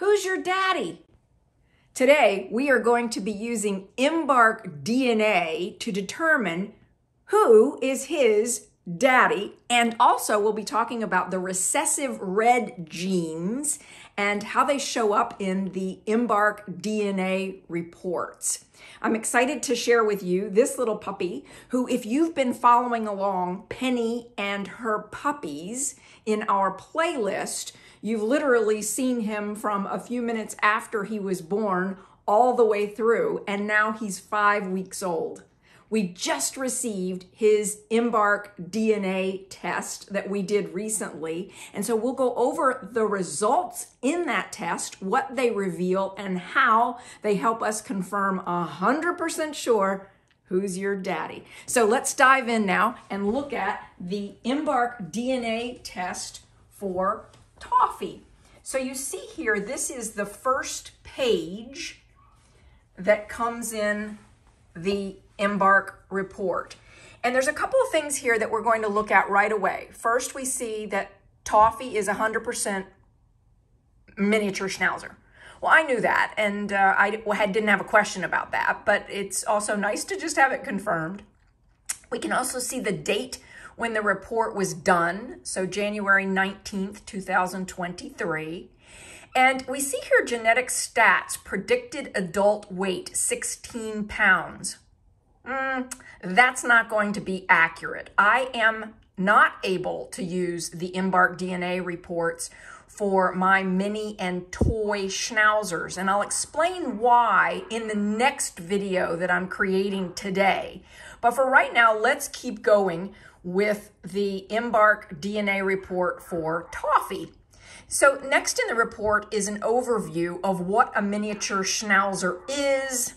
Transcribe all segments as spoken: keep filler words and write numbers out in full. Who's your daddy? Today, we are going to be using Embark D N A to determine who is his daddy, and also we'll be talking about the recessive red genes and how they show up in the Embark D N A reports. I'm excited to share with you this little puppy who, if you've been following along Penny and her puppies in our playlist, you've literally seen him from a few minutes after he was born all the way through, and now he's five weeks old. We just received his Embark D N A test that we did recently, and so we'll go over the results in that test, what they reveal, and how they help us confirm one hundred percent sure who's your daddy. So let's dive in now and look at the Embark D N A test for Toffee. So you see here, this is the first page that comes in the Embark report. And there's a couple of things here that we're going to look at right away. First, we see that Toffee is one hundred percent miniature Schnauzer. Well, I knew that, and uh, I didn't have a question about that, but it's also nice to just have it confirmed. We can also see the date when the report was done, so January nineteenth, two thousand twenty-three. And we see here genetic stats, predicted adult weight, sixteen pounds. Mm, that's not going to be accurate. I am not able to use the Embark D N A reports for my mini and toy Schnauzers, and I'll explain why in the next video that I'm creating today. But for right now, let's keep going with the Embark D N A report for Toffee. So next in the report is an overview of what a miniature Schnauzer is,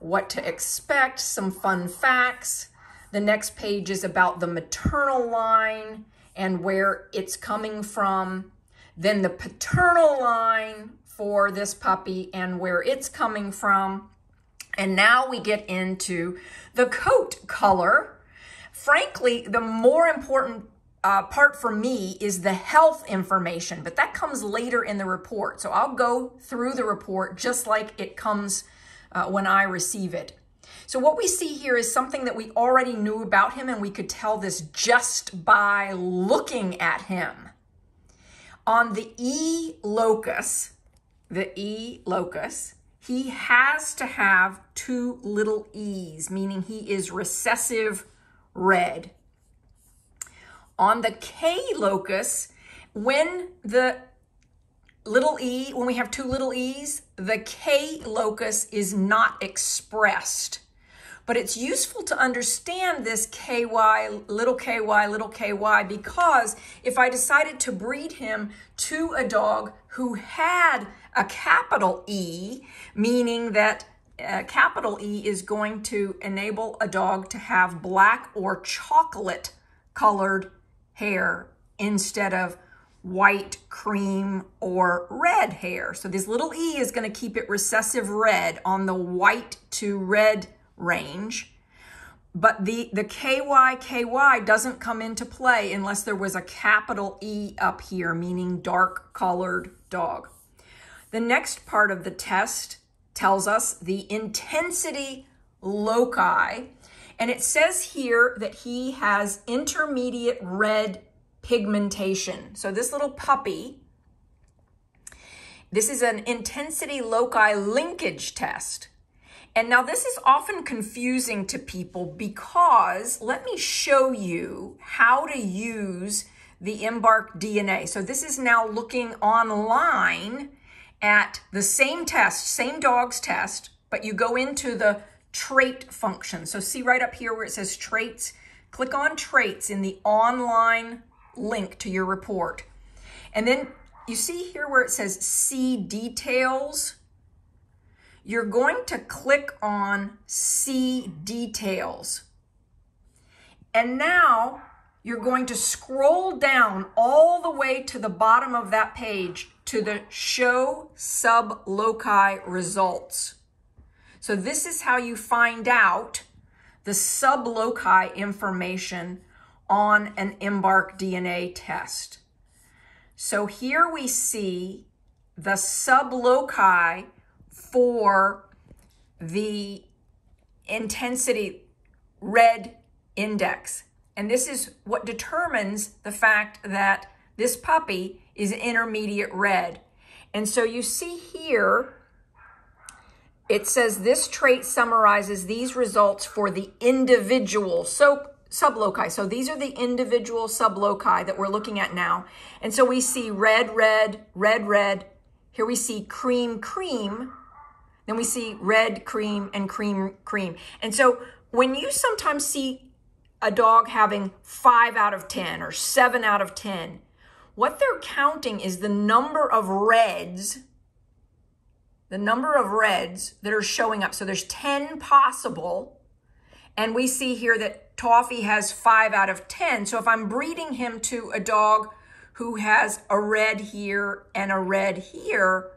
what to expect, some fun facts. The next page is about the maternal line and where it's coming from. Then the paternal line for this puppy and where it's coming from. And now we get into the coat color. Frankly, the more important uh, part for me is the health information, but that comes later in the report. So I'll go through the report just like it comes Uh, when I receive it. So what we see here is something that we already knew about him, and we could tell this just by looking at him. On the E locus, the E locus, he has to have two little E's, meaning he is recessive red. On the K locus, when the little e, when we have two little e's, the K locus is not expressed. But it's useful to understand this K Y, little K Y, little K Y, because if I decided to breed him to a dog who had a capital E, meaning that uh, capital E is going to enable a dog to have black or chocolate colored hair instead of white, cream, or red hair. So this little E is going to keep it recessive red on the white to red range. But the, the K Y K Y doesn't come into play unless there was a capital E up here, meaning dark colored dog. The next part of the test tells us the intensity loci. And it says here that he has intermediate red pigmentation. So this little puppy, this is an intensity loci linkage test. And now this is often confusing to people because let me show you how to use the Embark D N A. So this is now looking online at the same test, same dog's test, but you go into the trait function. So see right up here where it says traits, click on traits in the online link to your report. And then you see here where it says see details, you're going to click on see details. And now you're going to scroll down all the way to the bottom of that page to the show sub loci results. So this is how you find out the sub loci information on an Embark D N A test. So here we see the subloci for the intensity red index. And this is what determines the fact that this puppy is intermediate red. And so you see here, it says this trait summarizes these results for the individual soap subloci. So these are the individual subloci that we're looking at now. And so we see red, red, red, red. Here we see cream, cream. Then we see red, cream, and cream, cream. And so when you sometimes see a dog having five out of ten or seven out of ten, what they're counting is the number of reds, the number of reds that are showing up. So there's ten possible. And we see here that Toffee has five out of ten. So if I'm breeding him to a dog who has a red here and a red here,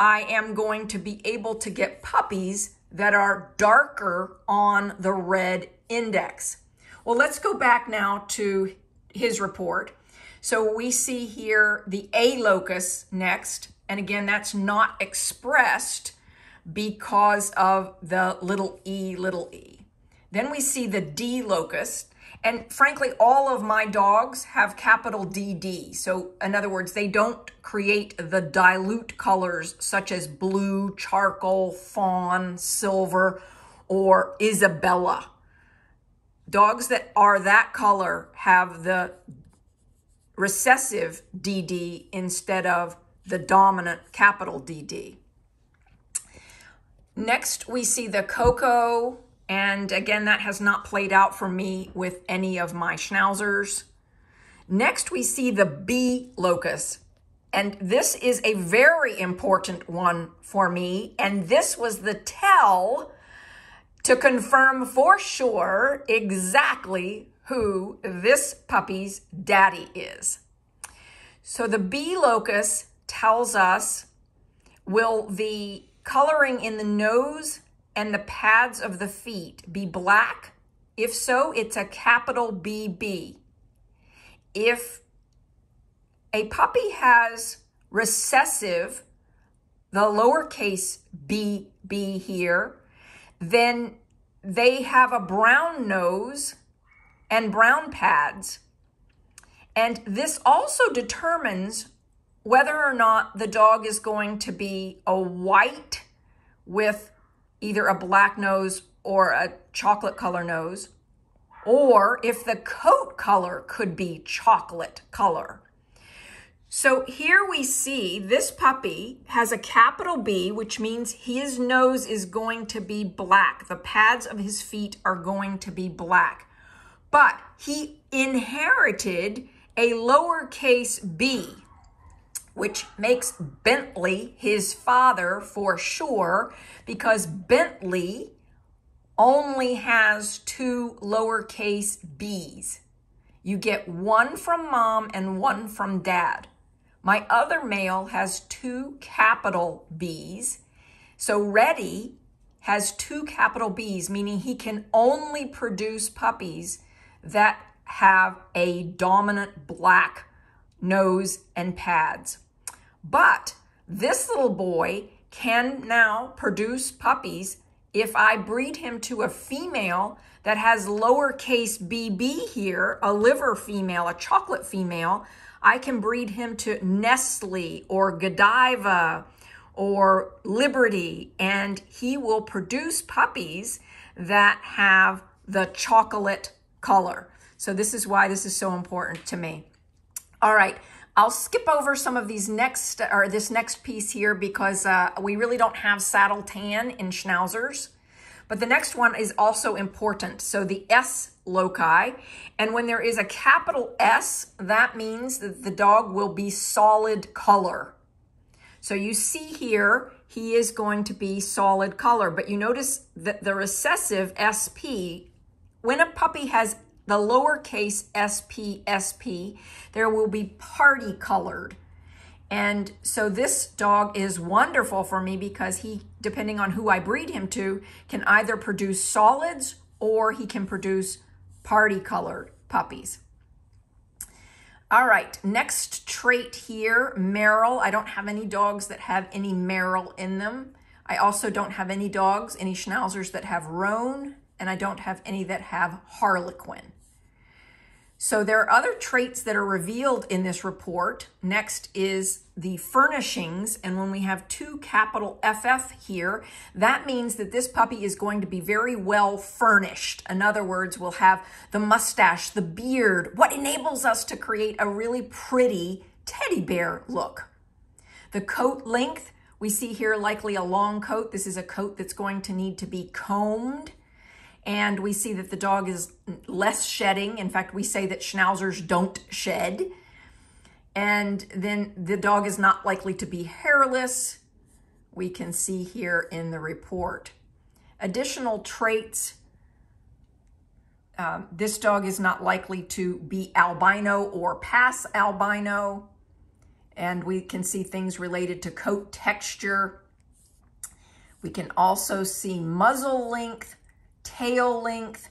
I am going to be able to get puppies that are darker on the red index. Well, let's go back now to his report. So we see here the A locus next. And again, that's not expressed because of the little e, little e. Then we see the D locus. And frankly, all of my dogs have capital D D. So in other words, they don't create the dilute colors such as blue, charcoal, fawn, silver, or Isabella. Dogs that are that color have the recessive D D instead of the dominant capital D D. Next, we see the cocoa. And again, that has not played out for me with any of my schnauzers. Next, we see the B locus. And this is a very important one for me. And this was the tell to confirm for sure exactly who this puppy's daddy is. So the B locus tells us, will the coloring in the nose and the pads of the feet be black? If so, it's a capital B B. If a puppy has recessive, the lowercase B B here, then they have a brown nose and brown pads. And this also determines whether or not the dog is going to be a white with either a black nose or a chocolate color nose, or if the coat color could be chocolate color. So here we see this puppy has a capital B, which means his nose is going to be black. The pads of his feet are going to be black. But he inherited a lowercase b, which makes Bentley his father for sure, because Bentley only has two lowercase b's. You get one from mom and one from dad. My other male has two capital B's. So Reddy has two capital B's, meaning he can only produce puppies that have a dominant black nose and pads. But this little boy can now produce puppies if I breed him to a female that has lowercase B B here, a liver female, a chocolate female. I can breed him to Nestle or Godiva or Liberty, and he will produce puppies that have the chocolate color. So this is why this is so important to me. All right, I'll skip over some of these next, or this next piece here, because uh, we really don't have saddle tan in schnauzers. But the next one is also important. So the S loci, and when there is a capital S, that means that the dog will be solid color. So you see here, he is going to be solid color, but you notice that the recessive S P, when a puppy has the lowercase sp, sp, there will be party colored. And so this dog is wonderful for me because he, depending on who I breed him to, can either produce solids or he can produce party colored puppies. All right, next trait here, Merrill. I don't have any dogs that have any Merrill in them. I also don't have any dogs, any Schnauzers that have roan, and I don't have any that have Harlequin. So there are other traits that are revealed in this report. Next is the furnishings. And when we have two capital F F here, that means that this puppy is going to be very well furnished. In other words, we'll have the mustache, the beard, what enables us to create a really pretty teddy bear look. The coat length, we see here likely a long coat. This is a coat that's going to need to be combed. And we see that the dog is less shedding. In fact, we say that Schnauzers don't shed. And then the dog is not likely to be hairless. We can see here in the report. Additional traits. Um, this dog is not likely to be albino or pass albino. And we can see things related to coat texture. We can also see muzzle length, tail length,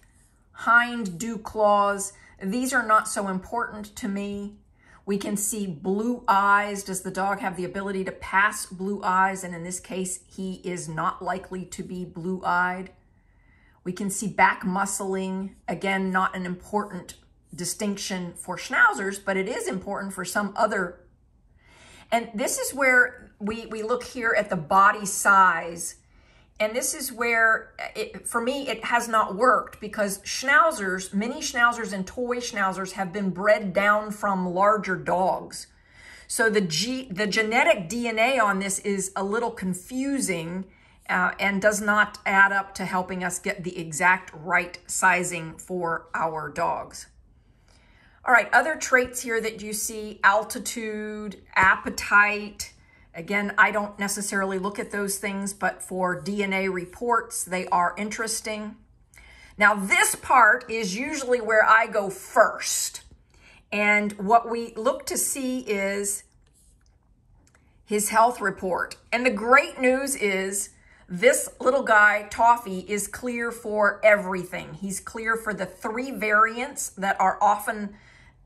hind dew claws. These are not so important to me. We can see blue eyes. Does the dog have the ability to pass blue eyes? And in this case, he is not likely to be blue-eyed. We can see back muscling. Again, not an important distinction for Schnauzers, but it is important for some other. And this is where we, we look here at the body size. And this is where, it, for me, it has not worked because Schnauzers, many Schnauzers and toy Schnauzers have been bred down from larger dogs. So the, G, the genetic D N A on this is a little confusing uh, and does not add up to helping us get the exact right sizing for our dogs. All right, other traits here that you see, altitude, appetite. Again, I don't necessarily look at those things, but for D N A reports, they are interesting. Now, this part is usually where I go first. And what we look to see is his health report. And the great news is this little guy, Toffee, is clear for everything. He's clear for the three variants that are often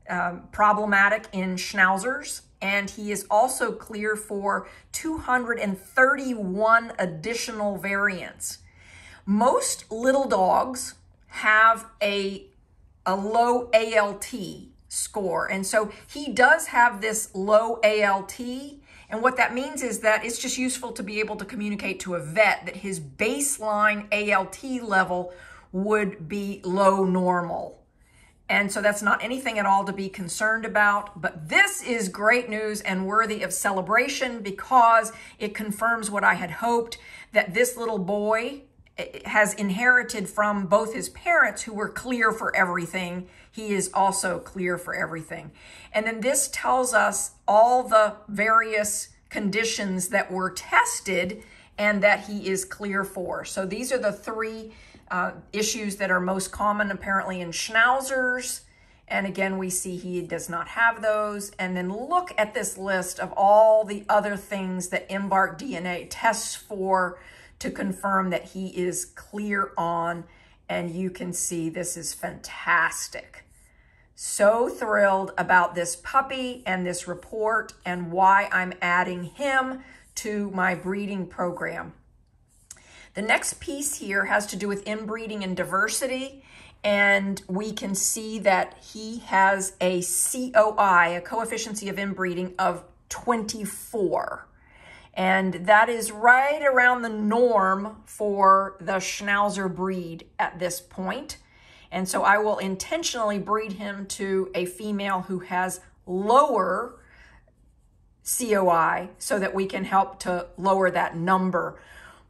um, problematic in Schnauzers. And he is also clear for two hundred thirty-one additional variants. Most little dogs have a, a low A L T score. And so he does have this low A L T. And what that means is that it's just useful to be able to communicate to a vet that his baseline A L T level would be low normal. And so that's not anything at all to be concerned about, but this is great news and worthy of celebration because it confirms what I had hoped, that this little boy has inherited from both his parents who were clear for everything. He is also clear for everything. And then this tells us all the various conditions that were tested and that he is clear for. So these are the three Uh, issues that are most common apparently in Schnauzers. And again, we see he does not have those. And then look at this list of all the other things that Embark D N A tests for to confirm that he is clear on. And you can see this is fantastic. So thrilled about this puppy and this report and why I'm adding him to my breeding program. The next piece here has to do with inbreeding and diversity, and we can see that he has a C O I, a coefficient of inbreeding, of twenty-four. And that is right around the norm for the Schnauzer breed at this point. And so I will intentionally breed him to a female who has lower C O I so that we can help to lower that number.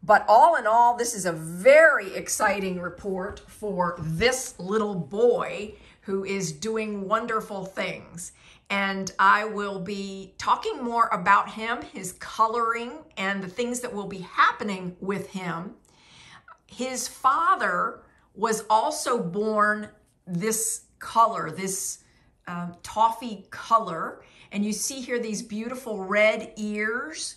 But all in all, this is a very exciting report for this little boy who is doing wonderful things. And I will be talking more about him, his coloring, and the things that will be happening with him. His father was also born this color, this um, toffee color. And you see here these beautiful red ears.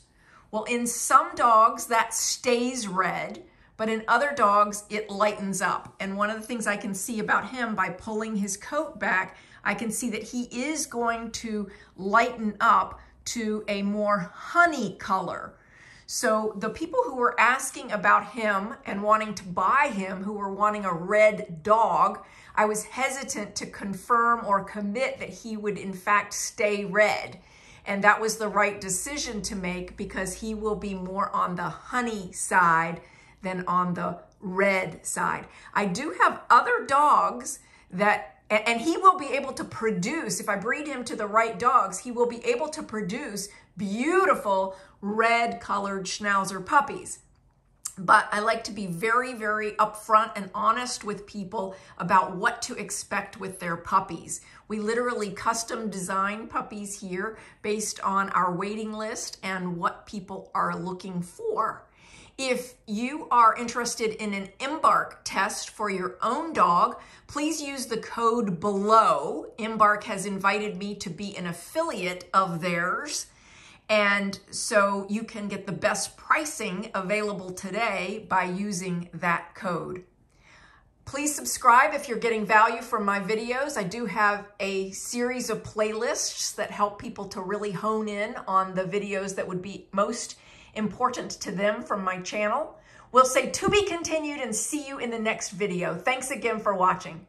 Well, in some dogs that stays red, but in other dogs it lightens up. And one of the things I can see about him by pulling his coat back, I can see that he is going to lighten up to a more honey color. So the people who were asking about him and wanting to buy him, who were wanting a red dog, I was hesitant to confirm or commit that he would in fact stay red. And that was the right decision to make because he will be more on the honey side than on the red side. I do have other dogs that, and he will be able to produce, if I breed him to the right dogs, he will be able to produce beautiful red colored Schnauzer puppies. But I like to be very, very upfront and honest with people about what to expect with their puppies. We literally custom design puppies here based on our waiting list and what people are looking for. If you are interested in an Embark test for your own dog, please use the code below. Embark has invited me to be an affiliate of theirs, and so you can get the best pricing available today by using that code. Please subscribe if you're getting value from my videos. I do have a series of playlists that help people to really hone in on the videos that would be most important to them from my channel. We'll say to be continued and see you in the next video. Thanks again for watching.